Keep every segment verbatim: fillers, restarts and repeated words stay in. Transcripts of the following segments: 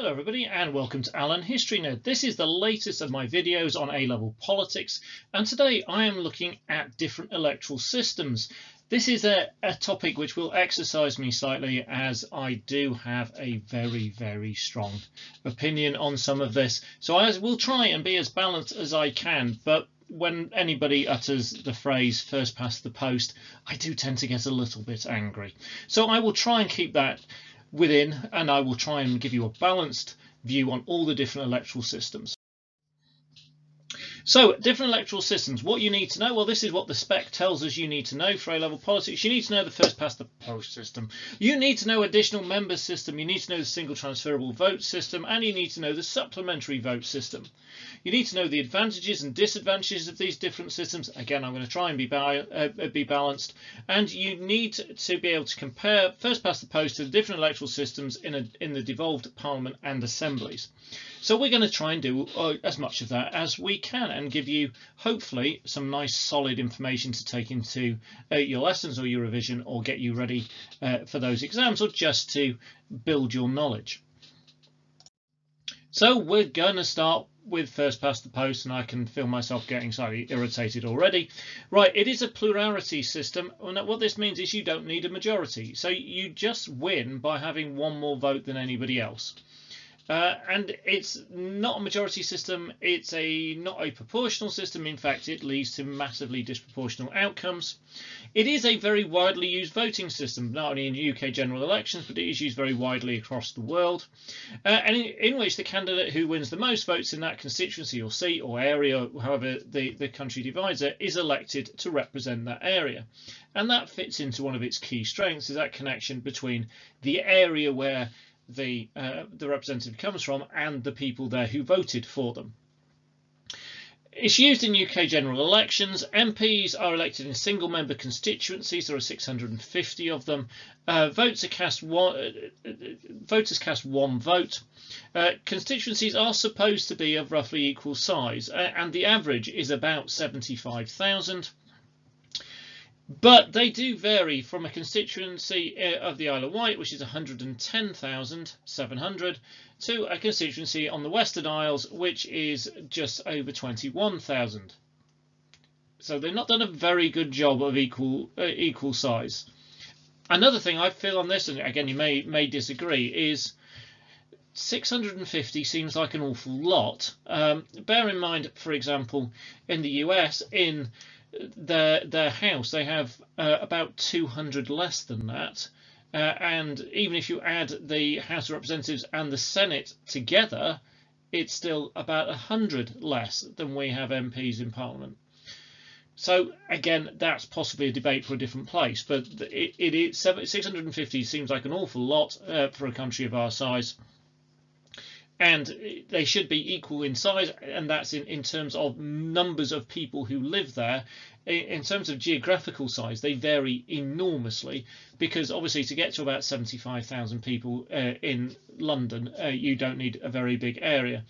Hello everybody and welcome to Alan History Nerd. This is the latest of my videos on A Level Politics, and today I am looking at different electoral systems. This is a, a topic which will exercise me slightly, as I do have a very, very strong opinion on some of this. So I will try and be as balanced as I can, but when anybody utters the phrase first past the post, I do tend to get a little bit angry. So I will try and keep that within, and I will try and give you a balanced view on all the different electoral systems. So, different electoral systems, what you need to know. Well, this is what the spec tells us you need to know for A-level politics. You need to know the first past the post system. You need to know additional members system. You need to know the single transferable vote system, and you need to know the supplementary vote system. You need to know the advantages and disadvantages of these different systems. Again, I'm going to try and be, ba uh, be balanced. And you need to be able to compare first past the post to the different electoral systems in, a, in the devolved parliament and assemblies. So we're going to try and do uh, as much of that as we can, and give you hopefully some nice solid information to take into uh, your lessons or your revision, or get you ready uh, for those exams, or just to build your knowledge. So we're going to start with first past the post, and I can feel myself getting slightly irritated already. Right, it is a plurality system, and what this means is you don't need a majority, so you just win by having one more vote than anybody else. Uh, and it's not a majority system, it's a not a proportional system. In fact, it leads to massively disproportional outcomes. It is a very widely used voting system, not only in U K general elections, but it is used very widely across the world, uh, and in, in which the candidate who wins the most votes in that constituency or seat or area, however the, the country divides it, is elected to represent that area. And that fits into one of its key strengths, is that connection between the area where the uh, the representative comes from and the people there who voted for them. It's used in U K general elections. M Ps are elected in single member constituencies. There are six hundred and fifty of them. Uh, votes are cast one, uh, voters cast one vote. Uh, constituencies are supposed to be of roughly equal size, uh, and the average is about seventy-five thousand. But they do vary from a constituency of the Isle of Wight, which is one hundred and ten thousand seven hundred, to a constituency on the Western Isles, which is just over twenty-one thousand. So they've not done a very good job of equal uh, equal size. Another thing I feel on this, and again you may may disagree, is six hundred and fifty seems like an awful lot. Um, bear in mind, for example, in the U S, in Their, their house, they have uh, about two hundred less than that, uh, and even if you add the House of Representatives and the Senate together, it's still about one hundred less than we have M Ps in Parliament. So again, that's possibly a debate for a different place, but it, it is six hundred and fifty seems like an awful lot uh, for a country of our size. And they should be equal in size, and that's in, in terms of numbers of people who live there. In terms of geographical size, they vary enormously, because obviously to get to about seventy-five thousand people uh, in London, uh, you don't need a very big area,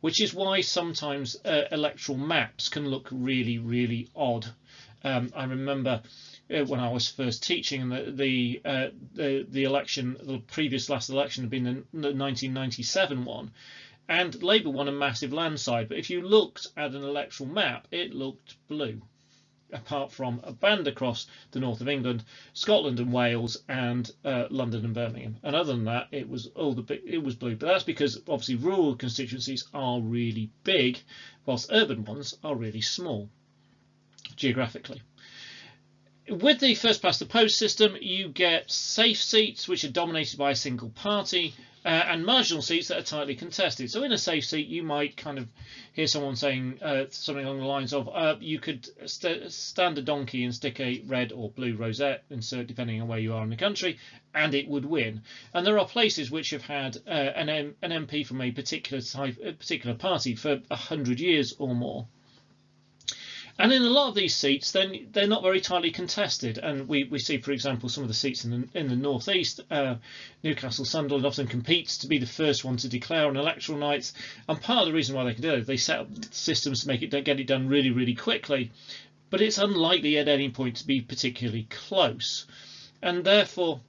which is why sometimes uh, electoral maps can look really, really odd. Um, I remember uh, when I was first teaching, the the, uh, the the election, the previous last election had been the nineteen ninety-seven one, and Labour won a massive landslide. But if you looked at an electoral map, it looked blue, apart from a band across the north of England, Scotland and Wales, and uh, London and Birmingham. And other than that, it was all the it was blue. But that's because obviously rural constituencies are really big, whilst urban ones are really small geographically. With the first past the post system, you get safe seats which are dominated by a single party, uh, and marginal seats that are tightly contested. So in a safe seat, you might kind of hear someone saying uh, something along the lines of uh, you could st stand a donkey and stick a red or blue rosette, insert depending on where you are in the country, and it would win. And there are places which have had uh, an, M an M P from a particular type, a particular party for a hundred years or more. And in a lot of these seats, then they're not very tightly contested, and we, we see, for example, some of the seats in the in the northeast, uh, Newcastle Sunderland often competes to be the first one to declare on electoral nights. And part of the reason why they can do it, they set up systems to make it get it done really, really quickly, but it's unlikely at any point to be particularly close, and therefore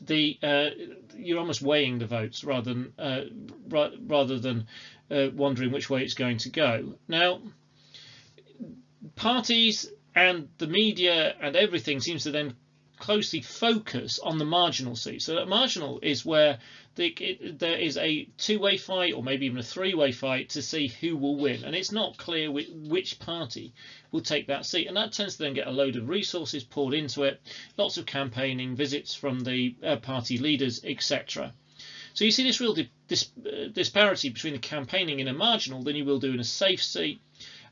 almost the uh, you're almost weighing the votes rather than uh, ra rather than uh, wondering which way it's going to go. Now, parties and the media and everything seems to then closely focus on the marginal seat. So that marginal is where the, it, there is a two-way fight or maybe even a three-way fight to see who will win, and it's not clear which, which party will take that seat, and that tends to then get a load of resources poured into it, lots of campaigning, visits from the uh, party leaders, et cetera. So you see this real di dis uh, disparity between the campaigning in a marginal than you will do in a safe seat.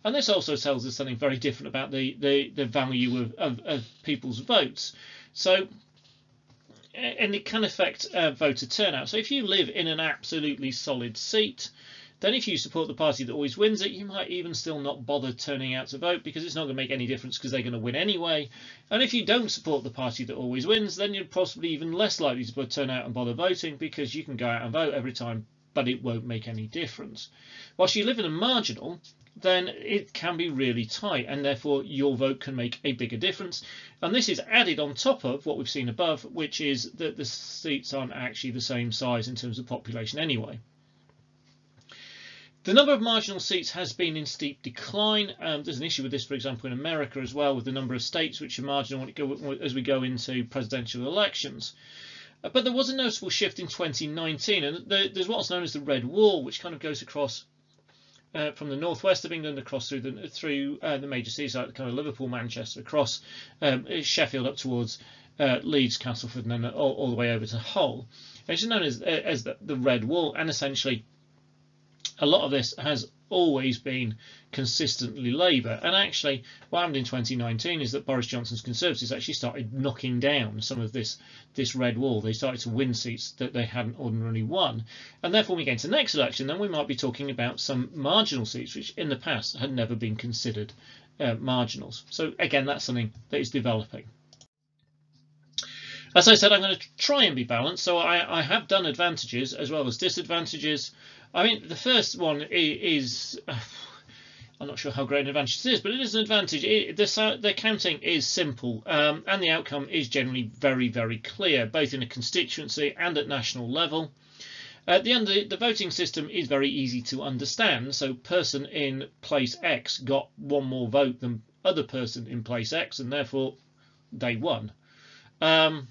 And this also tells us something very different about the, the, the value of, of, of people's votes. So, and it can affect uh, voter turnout. So if you live in an absolutely solid seat, then if you support the party that always wins it, you might even still not bother turning out to vote because it's not going to make any difference because they're going to win anyway. And if you don't support the party that always wins, then you're possibly even less likely to turn out and bother voting because you can go out and vote every time, but it won't make any difference. Whilst you live in a marginal, then it can be really tight, and therefore your vote can make a bigger difference. And this is added on top of what we've seen above, which is that the seats aren't actually the same size in terms of population anyway. The number of marginal seats has been in steep decline. Um, there's an issue with this, for example, in America as well, with the number of states which are marginal as we go into presidential elections. But there was a noticeable shift in twenty nineteen, and there's what's known as the Red Wall, which kind of goes across Uh, from the northwest of England across through the through uh, the major cities like kind of Liverpool, Manchester, across um, Sheffield up towards uh, Leeds, Castleford, and then all, all the way over to Hull. And it's known as as the, the Red Wall, and essentially a lot of this has always been consistently Labour. And actually, what happened in twenty nineteen is that Boris Johnson's Conservatives actually started knocking down some of this this Red Wall. They started to win seats that they hadn't ordinarily won, and therefore when we get into the next election, then we might be talking about some marginal seats which in the past had never been considered uh, marginals. So again, that's something that is developing. As I said, I'm going to try and be balanced, so I, I have done advantages as well as disadvantages. I mean, the first one is, uh, I'm not sure how great an advantage this is, but it is an advantage. It, the, the counting is simple, um, and the outcome is generally very, very clear, both in a constituency and at national level. At the end, the, the voting system is very easy to understand. So person in place X got one more vote than other person in place X, and therefore they won. Um,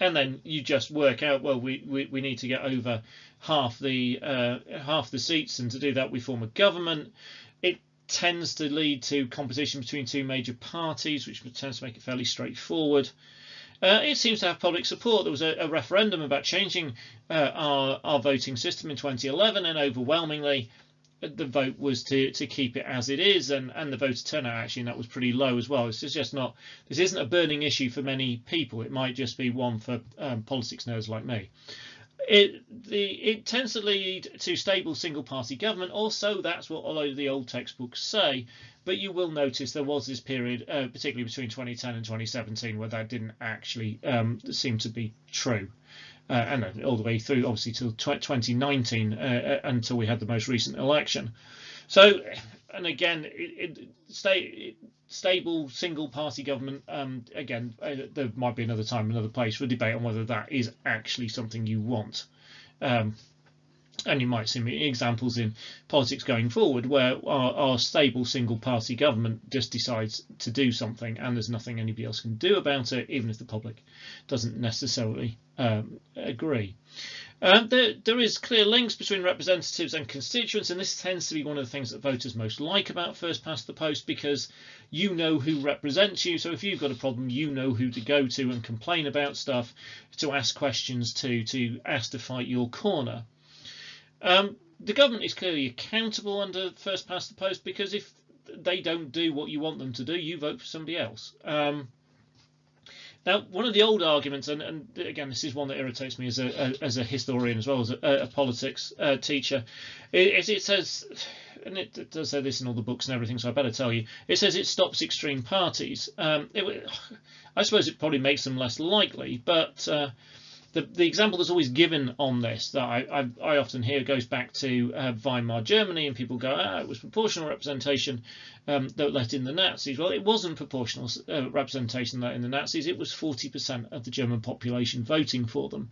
and then you just work out, well, we, we, we need to get over half the uh, half the seats, and to do that we form a government. It tends to lead to competition between two major parties, which tends to make it fairly straightforward. Uh, it seems to have public support. There was a, a referendum about changing uh, our, our voting system in twenty eleven, and overwhelmingly the vote was to, to keep it as it is, and, and the voter turnout actually, and that was pretty low as well. It's just not, this isn't a burning issue for many people. It might just be one for um, politics nerds like me. It, the, it tends to lead to stable single-party government. Also, that's what all of the old textbooks say, but you will notice there was this period, uh, particularly between twenty ten and twenty seventeen, where that didn't actually um, seem to be true. Uh, and all the way through, obviously, till twenty nineteen, uh, until we had the most recent election. So, and again, it, it, stay, it, stable single-party government. Um, again, uh, there might be another time, another place for debate on whether that is actually something you want. Um, and you might see examples in politics going forward where our, our stable single-party government just decides to do something, and there's nothing anybody else can do about it, even if the public doesn't necessarily um, agree. Um, there, there is clear links between representatives and constituents, and this tends to be one of the things that voters most like about First Past the Post, because you know who represents you. So if you've got a problem, you know who to go to and complain about stuff, to ask questions to, to ask to fight your corner. Um, the government is clearly accountable under First Past the Post, because if they don't do what you want them to do, you vote for somebody else. Um, Now, one of the old arguments, and, and again, this is one that irritates me as a, a as a historian as well as a, a politics uh, teacher, is it says, and it, it does say this in all the books and everything, so I better tell you, it says it stops extreme parties. Um, it, I suppose it probably makes them less likely, but uh, The, the example that's always given on this that I, I, I often hear goes back to uh, Weimar Germany, and people go, ah, it was proportional representation um, that let in the Nazis. Well, it wasn't proportional uh, representation that in the Nazis. It was forty percent of the German population voting for them.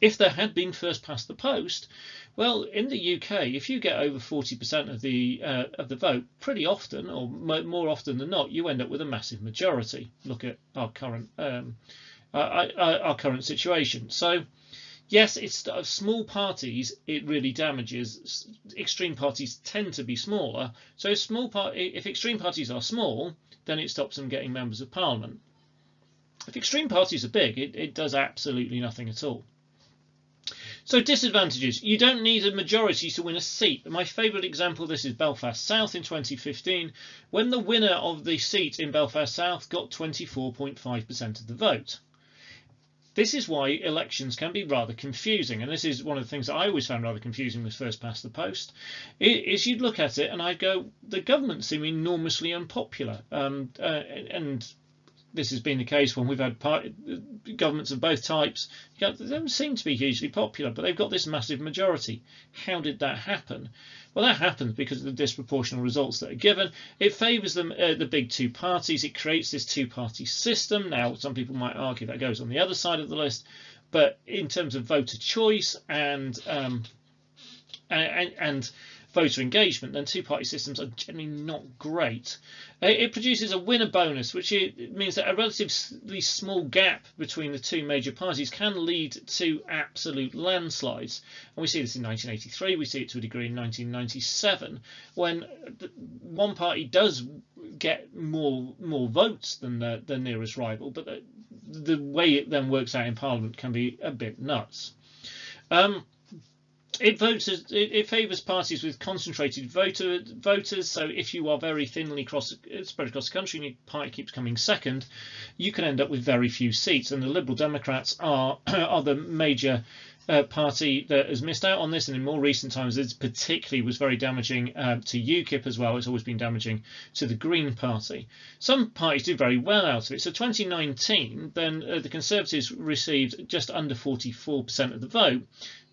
If there had been first past the post, well, in the U K, if you get over forty percent of the uh, of the vote, pretty often, or more often than not, you end up with a massive majority. Look at our current um, Uh, our current situation. So yes, it's uh, small parties, it really damages. Extreme parties tend to be smaller, so if small part if extreme parties are small, then it stops them getting members of parliament. If extreme parties are big, it, it does absolutely nothing at all. So disadvantages: you don't need a majority to win a seat. My favourite example of this is Belfast South in twenty fifteen, when the winner of the seat in Belfast South got twenty-four point five percent of the vote. This is why elections can be rather confusing, and this is one of the things that I always found rather confusing with First Past the Post, is you'd look at it and I'd go, the government seem enormously unpopular. Um, uh, and this has been the case when we've had governments of both types. They don't seem to be hugely popular, but they've got this massive majority. How did that happen? Well, that happens because of the disproportional results that are given. It favours them, uh, the big two parties. It creates this two-party system. Now, some people might argue that goes on the other side of the list, but in terms of voter choice and um, and, and voter engagement, then two-party systems are generally not great. It produces a winner bonus, which means that a relatively small gap between the two major parties can lead to absolute landslides. And we see this in nineteen eighty-three, we see it to a degree in nineteen ninety-seven, when one party does get more more votes than the, the nearest rival, but the, the way it then works out in Parliament can be a bit nuts. Um, It, votes, it, it favours parties with concentrated voter, voters, so if you are very thinly cross, spread across the country and your party keeps coming second, you can end up with very few seats. And the Liberal Democrats are, are the major uh, party that has missed out on this, and in more recent times it particularly was very damaging uh, to UKIP as well. It's always been damaging to the Green Party. Some parties do very well out of it. So twenty nineteen, then uh, the Conservatives received just under forty-four percent of the vote,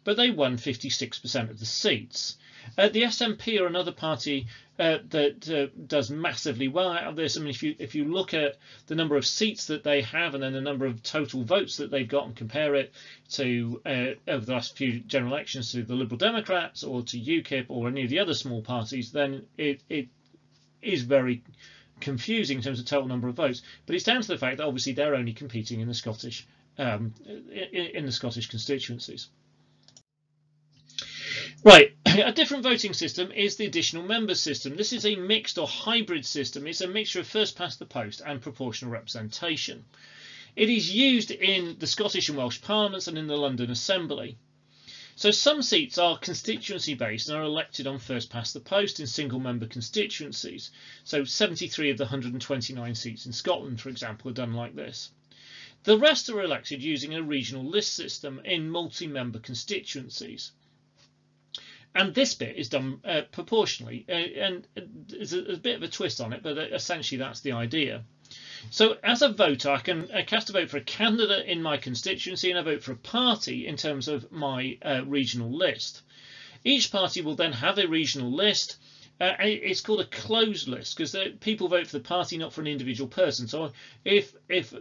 but they won fifty-six percent of the seats. Uh, the S N P are another party uh, that uh, does massively well out of this. I mean, if you if you look at the number of seats that they have and then the number of total votes that they've got and compare it to uh, over the last few general elections to the Liberal Democrats or to UKIP or any of the other small parties, then it, it is very confusing in terms of total number of votes. But it's down to the fact that obviously they're only competing in the Scottish um, in, in the Scottish constituencies. Right, a different voting system is the additional members system. This is a mixed or hybrid system. It's a mixture of first past the post and proportional representation. It is used in the Scottish and Welsh parliaments and in the London Assembly. So some seats are constituency based and are elected on first past the post in single member constituencies. So seventy-three of the one hundred twenty-nine seats in Scotland, for example, are done like this. The rest are elected using a regional list system in multi-member constituencies. And this bit is done uh, proportionally, uh, and there's a, a bit of a twist on it, but essentially that's the idea. So as a voter, I can I cast a vote for a candidate in my constituency, and I vote for a party in terms of my uh, regional list. Each party will then have a regional list. Uh, it's called a closed list because people vote for the party, not for an individual person. So if if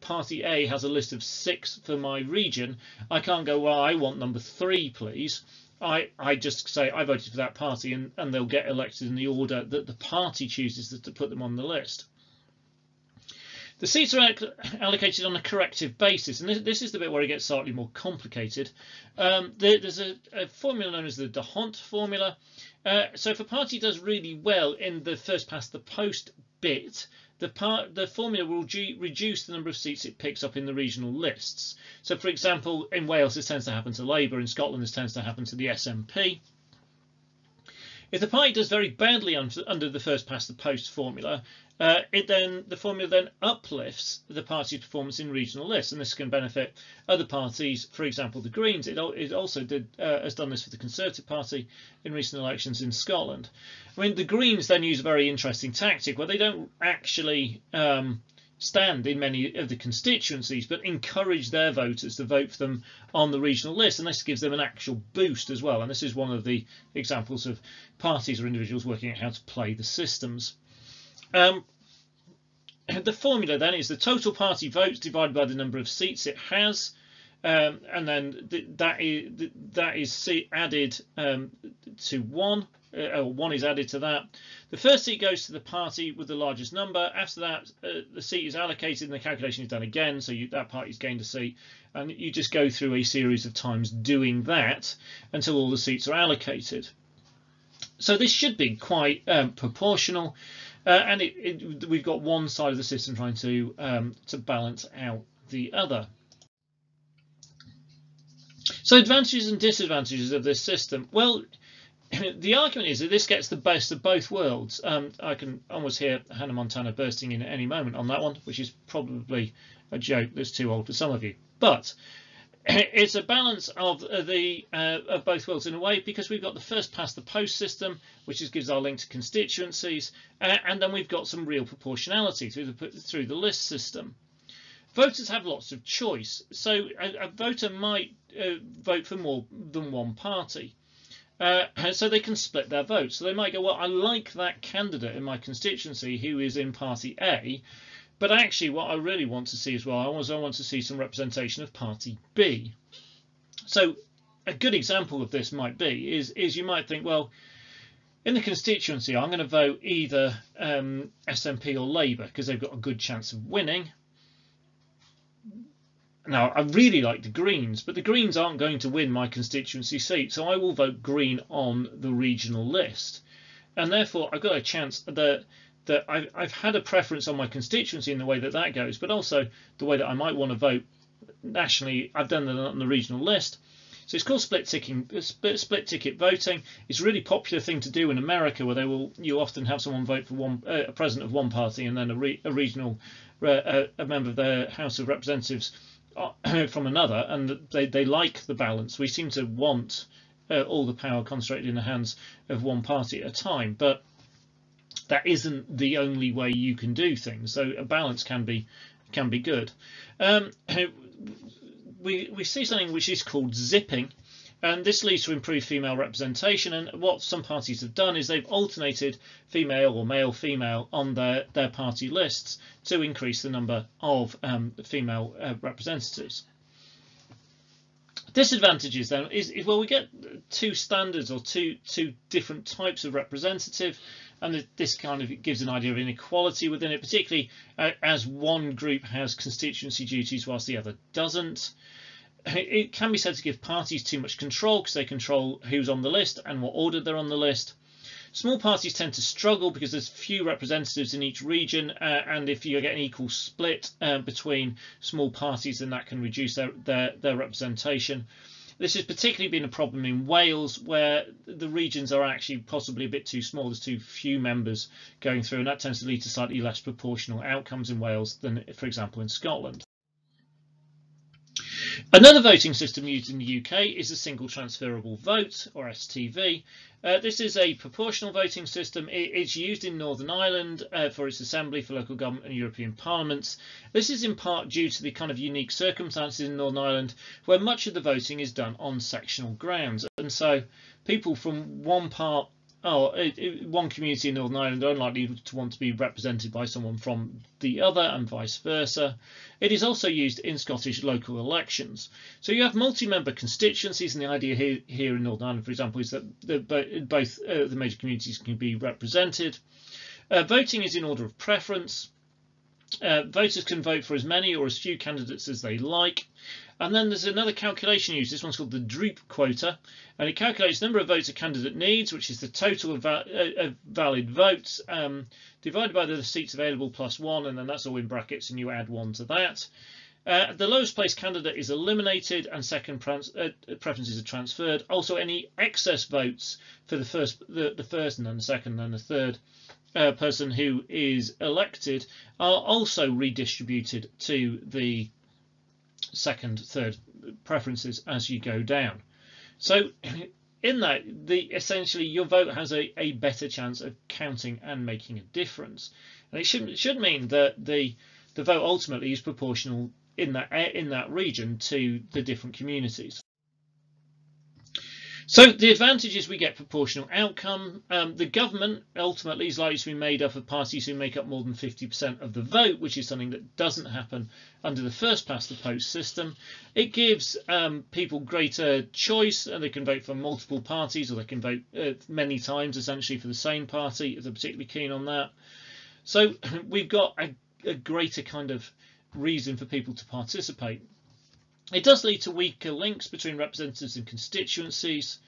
party A has a list of six for my region, I can't go, well, I want number three, please. I, I just say I voted for that party, and, and they'll get elected in the order that the party chooses to put them on the list. The seats are allocated on a corrective basis, and this, this is the bit where it gets slightly more complicated. Um, there, there's a, a formula known as the D'Hondt formula. Uh, so if a party does really well in the first past the post bit, The, part, the formula will reduce the number of seats it picks up in the regional lists. So, for example, in Wales this tends to happen to Labour, in Scotland this tends to happen to the S N P. If the party does very badly under the first past the post formula, uh, it then the formula then uplifts the party's performance in regional lists, and this can benefit other parties. For example, the Greens. It, it also did uh, has done this for the Conservative Party in recent elections in Scotland. I mean, the Greens then use a very interesting tactic where they don't actually um, stand in many of the constituencies, but encourage their voters to vote for them on the regional list, and this gives them an actual boost as well. And this is one of the examples of parties or individuals working out how to play the systems. Um, the formula then is the total party votes divided by the number of seats it has, um, and then th that is th that is added um, to one. Uh, one is added to that. The first seat goes to the party with the largest number. After that, uh, the seat is allocated and the calculation is done again. So you, that party's gained a seat, and you just go through a series of times doing that until all the seats are allocated. So this should be quite um, proportional, uh, and it, it, we've got one side of the system trying to um, to balance out the other. So advantages and disadvantages of this system. Well, the argument is that this gets the best of both worlds. Um, I can almost hear Hannah Montana bursting in at any moment on that one, which is probably a joke that's too old for some of you. But it's a balance of the uh, of both worlds in a way, because we've got the first past the post system, which is, gives our link to constituencies, uh, and then we've got some real proportionality through the through the list system. Voters have lots of choice, so a, a voter might uh, vote for more than one party. Uh, so they can split their vote. So they might go, well, I like that candidate in my constituency who is in party A, but actually what I really want to see as well, I want, I want to see some representation of party B. So a good example of this might be is, is you might think, well, in the constituency, I'm going to vote either um, S N P or Labour because they've got a good chance of winning. Now, I really like the Greens, but the Greens aren't going to win my constituency seat, so I will vote Green on the regional list. And therefore, I've got a chance that, that I've, I've had a preference on my constituency in the way that that goes, but also the way that I might want to vote nationally. I've done that on the regional list. So it's called split ticking, split, split ticket voting. It's a really popular thing to do in America, where they will you often have someone vote for one uh, a president of one party and then a, re, a regional uh, a member of the House of Representatives from another, and they, they like the balance. We seem to want uh, all the power concentrated in the hands of one party at a time, but that isn't the only way you can do things, so a balance can be can be good. Um, we, we see something which is called zipping, and this leads to improved female representation, and what some parties have done is they've alternated female or male female on their, their party lists to increase the number of um, female uh, representatives. Disadvantages then is, is, well, we get two standards or two, two different types of representative, and this kind of gives an idea of inequality within it, particularly uh, as one group has constituency duties whilst the other doesn't. It can be said to give parties too much control because they control who's on the list and what order they're on the list. Small parties tend to struggle because there's few representatives in each region, uh, and if you get an equal split uh, between small parties, then that can reduce their, their, their representation. This has particularly been a problem in Wales, where the regions are actually possibly a bit too small. There's too few members going through, and that tends to lead to slightly less proportional outcomes in Wales than, for example, in Scotland. Another voting system used in the U K is the Single Transferable Vote, or S T V. Uh, this is a proportional voting system. It, it's used in Northern Ireland uh, for its assembly, for local government and European parliaments. This is in part due to the kind of unique circumstances in Northern Ireland, where much of the voting is done on sectional grounds. And so people from one part, oh, it, it, one community in Northern Ireland are unlikely to want to be represented by someone from the other, and vice versa. It is also used in Scottish local elections. So you have multi-member constituencies, and the idea here, here in Northern Ireland, for example, is that the, both uh, the major communities can be represented. Uh, voting is in order of preference. Uh, voters can vote for as many or as few candidates as they like. And then there's another calculation used. This one's called the droop quota, and it calculates the number of votes a candidate needs, which is the total of, va of valid votes um, divided by the seats available plus one, and then that's all in brackets, and you add one to that. Uh, the lowest placed candidate is eliminated, and second uh, preferences are transferred. Also, any excess votes for the first, the, the first, and then the second, and the third uh, person who is elected are also redistributed to the second, third preferences as you go down. So in that, the essentially your vote has a, a better chance of counting and making a difference. And it should, it should mean that the the vote ultimately is proportional in that in that region to the different communities. So the advantage is we get proportional outcome. Um, the government ultimately is likely to be made up of parties who make up more than fifty percent of the vote, which is something that doesn't happen under the first past the post system. It gives um, people greater choice, and they can vote for multiple parties, or they can vote uh, many times essentially for the same party if they're particularly keen on that. So we've got a, a greater kind of reason for people to participate. It does lead to weaker links between representatives and constituencies.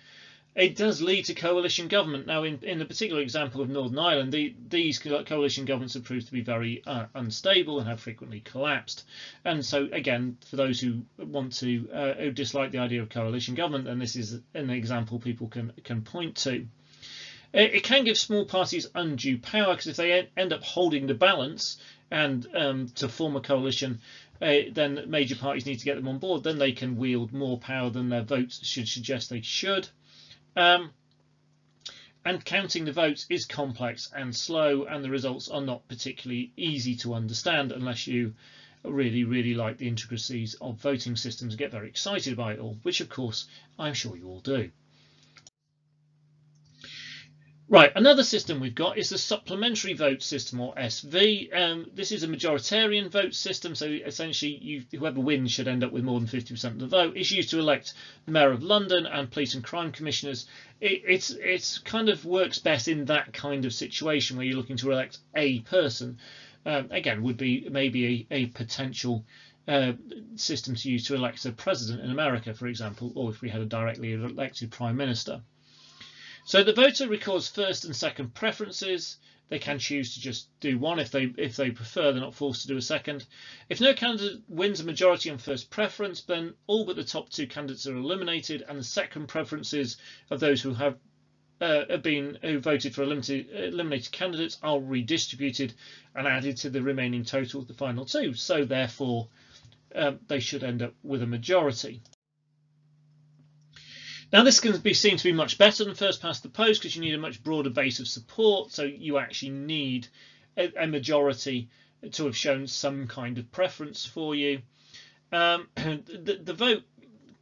It does lead to coalition government. Now, in, in the particular example of Northern Ireland, the, these coalition governments have proved to be very uh, unstable and have frequently collapsed. And so, again, for those who want to uh, who dislike the idea of coalition government, then this is an example people can, can point to. It, it can give small parties undue power, because if they end up holding the balance and um, to form a coalition, Uh, then major parties need to get them on board, then they can wield more power than their votes should suggest they should. Um, and counting the votes is complex and slow, and the results are not particularly easy to understand unless you really, really like the intricacies of voting systems and get very excited by it all, which of course I'm sure you all do. Right, another system we've got is the supplementary vote system, or S V. Um, this is a majoritarian vote system, so essentially you, whoever wins should end up with more than fifty percent of the vote. It's used to elect the Mayor of London and police and crime commissioners. It, it's it's kind of works best in that kind of situation where you're looking to elect a person. Um, again, would be maybe a, a potential uh, system to use to elect a president in America, for example, or if we had a directly elected prime minister. So the voter records first and second preferences. They can choose to just do one if they if they prefer. They're not forced to do a second. If no candidate wins a majority on first preference, then all but the top two candidates are eliminated, and the second preferences of those who have uh, been who voted for eliminated, eliminated candidates are redistributed and added to the remaining total of the final two. So therefore, uh, they should end up with a majority. Now, this can be seen to be much better than first past the post, because you need a much broader base of support, so you actually need a, a majority to have shown some kind of preference for you. Um, the, the vote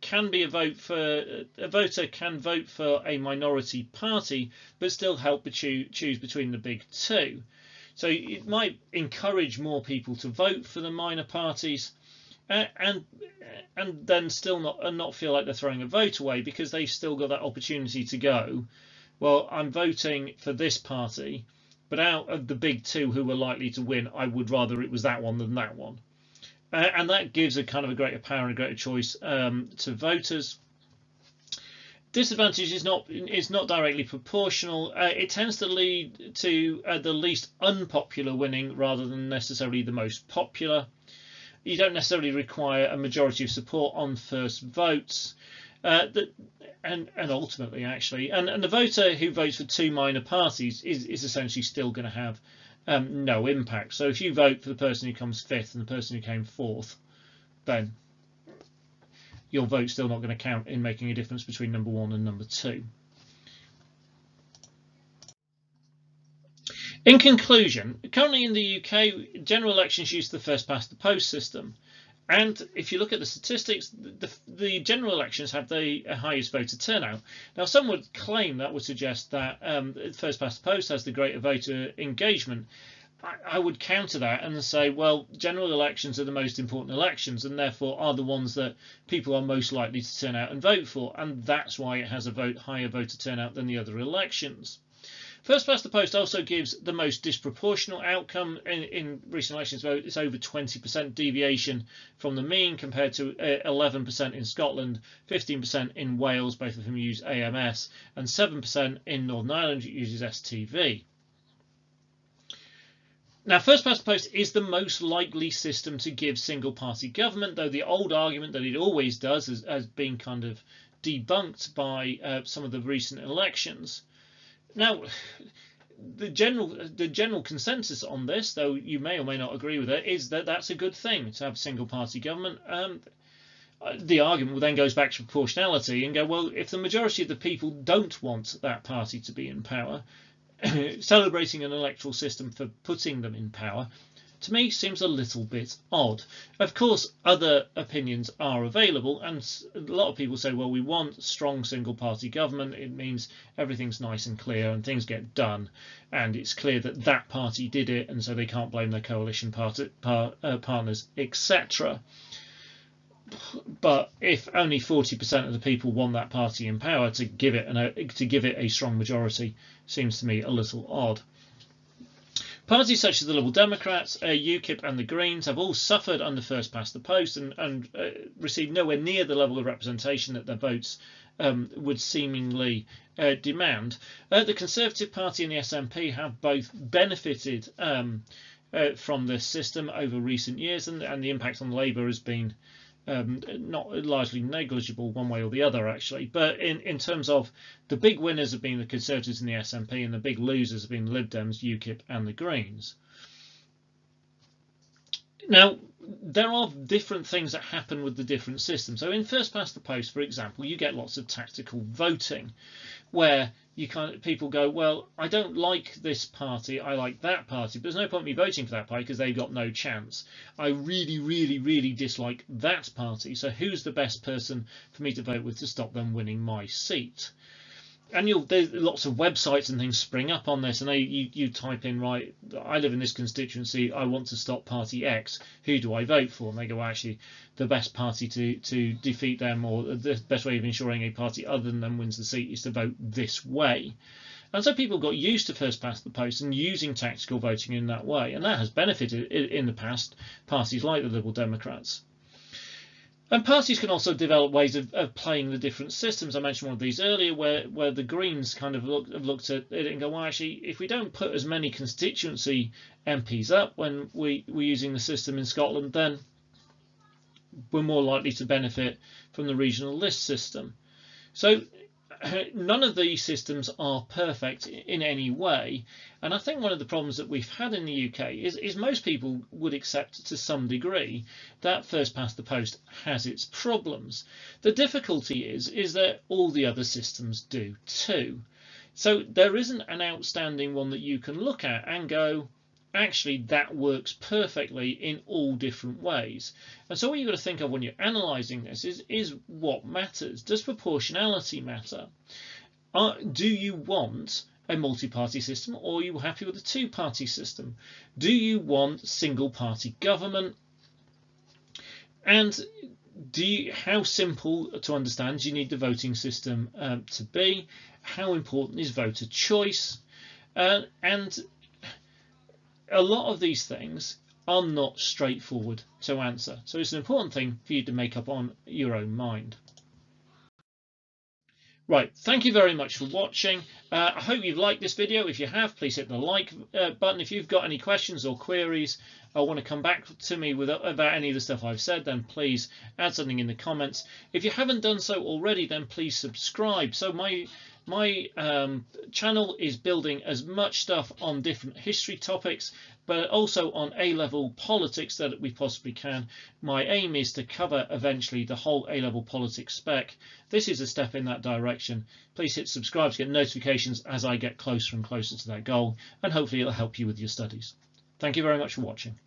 can be a vote for a voter can vote for a minority party, but still help to choo- choose between the big two. So it might encourage more people to vote for the minor parties, Uh, and and then still not and not feel like they're throwing a vote away, because they've still got that opportunity to go, well, I'm voting for this party, but out of the big two who are likely to win, I would rather it was that one than that one. Uh, and that gives a kind of a greater power and a greater choice um, to voters. Disadvantage is not is not directly proportional. Uh, it tends to lead to uh, the least unpopular winning rather than necessarily the most popular. You don't necessarily require a majority of support on first votes, uh, that, and, and ultimately, actually, and, and the voter who votes for two minor parties is, is essentially still going to have um, no impact. So if you vote for the person who comes fifth and the person who came fourth, then your vote's still not going to count in making a difference between number one and number two. In conclusion, currently in the U K, general elections use the first past the post system. And if you look at the statistics, the, the general elections have the highest voter turnout. Now, some would claim that would suggest that um, first past the post has the greater voter engagement. I, I would counter that and say, well, general elections are the most important elections, and therefore are the ones that people are most likely to turn out and vote for. And that's why it has a vote, higher voter turnout than the other elections. First past the post also gives the most disproportional outcome in, in recent elections. It's over twenty percent deviation from the mean, compared to eleven percent in Scotland, fifteen percent in Wales, both of whom use A M S, and seven percent in Northern Ireland, which uses S T V. Now, first past the post is the most likely system to give single party government, though the old argument that it always does has, has been kind of debunked by uh, some of the recent elections. Now, the general the general consensus on this, though you may or may not agree with it, is that that's a good thing to have single party government. Um, the argument then goes back to proportionality and go, well, if the majority of the people don't want that party to be in power, celebrating an electoral system for putting them in power to me seems a little bit odd. Of course, other opinions are available, and a lot of people say, well, we want strong single-party government. It means everything's nice and clear and things get done, and it's clear that that party did it, and so they can't blame their coalition party, par, uh, partners, et cetera. But if only forty percent of the people want that party in power, to give it an, to give it a strong majority seems to me a little odd. Parties such as the Liberal Democrats, uh, UKIP and the Greens have all suffered under First Past the Post and, and uh, received nowhere near the level of representation that their votes um, would seemingly uh, demand. Uh, the Conservative Party and the S N P have both benefited um, uh, from this system over recent years, and, and the impact on Labour has been Um, not largely negligible one way or the other, actually. But in, in terms of the big winners have been the Conservatives and the S N P, and the big losers have been the Lib Dems, UKIP and the Greens. Now, there are different things that happen with the different systems. So in First Past the Post, for example, you get lots of tactical voting where you can't, people go, well, I don't like this party, I like that party, but there's no point me voting for that party because they've got no chance. I really, really, really dislike that party, so who's the best person for me to vote with to stop them winning my seat? And you'll, there's lots of websites and things spring up on this, and they, you, you type in, right, I live in this constituency, I want to stop party X, who do I vote for? And they go, well, actually, the best party to, to defeat them, or the best way of ensuring a party other than them wins the seat, is to vote this way. And so people got used to First Past the Post and using tactical voting in that way, and that has benefited in the past parties like the Liberal Democrats. And parties can also develop ways of, of playing the different systems. I mentioned one of these earlier where, where the Greens kind of look, have looked at it and go, well, actually, if we don't put as many constituency M Ps up when we, we're using the system in Scotland, then we're more likely to benefit from the regional list system. So none of these systems are perfect in any way. And I think one of the problems that we've had in the U K is, is most people would accept to some degree that First Past the Post has its problems. The difficulty is, is that all the other systems do too. So there isn't an outstanding one that you can look at and go, actually, that works perfectly in all different ways. And so what you've got to think of when you're analysing this is, is what matters. Does proportionality matter? Are, do you want a multi-party system, or are you happy with a two-party system? Do you want single-party government? And do you, how simple to understand do you need the voting system um, to be? How important is voter choice? Uh, and a lot of these things are not straightforward to answer, so it's an important thing for you to make up on your own mind. Right, thank you very much for watching. Uh, I hope you've liked this video. If you have, please hit the like uh, button. If you've got any questions or queries or want to come back to me with, about any of the stuff I've said, then please add something in the comments. If you haven't done so already, then please subscribe. So my My um, channel is building as much stuff on different history topics, but also on A-level politics that we possibly can. My aim is to cover eventually the whole A-level politics spec. This is a step in that direction. Please hit subscribe to get notifications as I get closer and closer to that goal, and hopefully it'll help you with your studies. Thank you very much for watching.